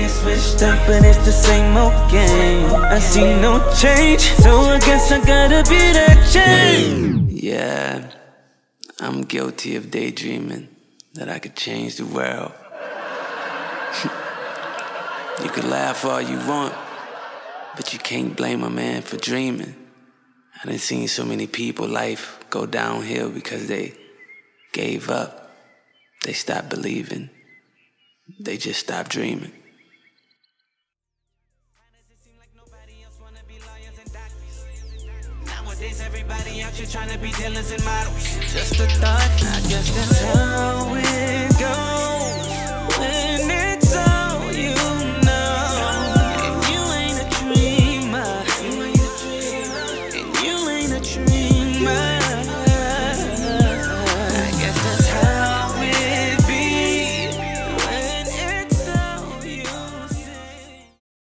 get switched up and it's the same old game. I see no change, so I guess I gotta be that change. Yeah, I'm guilty of daydreaming that I could change the world. You could laugh all you want, but you can't blame a man for dreaming. I done seen so many people life go downhill because they gave up. They stopped believing. They just stopped dreaming. Why does it seem like nobody else wanna be lawyers and doctors? Nowadays everybody out here trying to be dealers and models. Just a thought, not just a